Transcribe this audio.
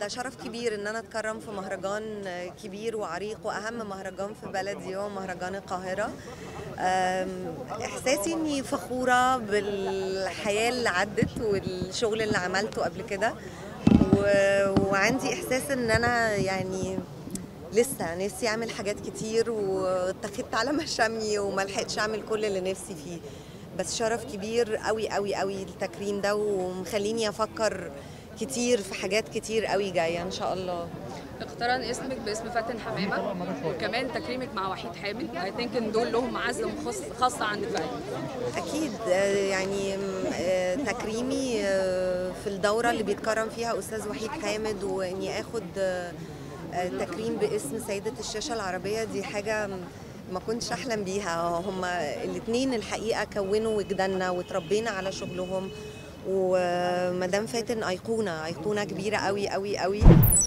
ده شرف كبير ان انا اتكرم في مهرجان كبير وعريق واهم مهرجان في بلدي هو مهرجان القاهرة. احساسي اني فخورة بالحياة اللي عدت والشغل اللي عملته قبل كده، وعندي احساس ان انا يعني لسه نفسي اعمل حاجات كتير واتخذت على مشامي وملحقتش اعمل كل اللي نفسي فيه، بس شرف كبير قوي قوي قوي التكريم ده، ومخليني افكر كتير في حاجات كتير قوي جايه ان شاء الله. اقترن اسمك باسم فاتن حمامة وكمان تكريمك مع وحيد حامد، اي ثينك ان دول لهم عزم خاصه عند الفريق. اكيد يعني تكريمي في الدوره اللي بيتكرم فيها استاذ وحيد حامد واني اخد تكريم باسم سيده الشاشه العربيه دي حاجه ما كنتش احلم بيها. هما الاثنين الحقيقه كونوا وجداننا وتربينا على شغلهم، ومدام فاتن ايقونه كبيره قوي قوي قوي.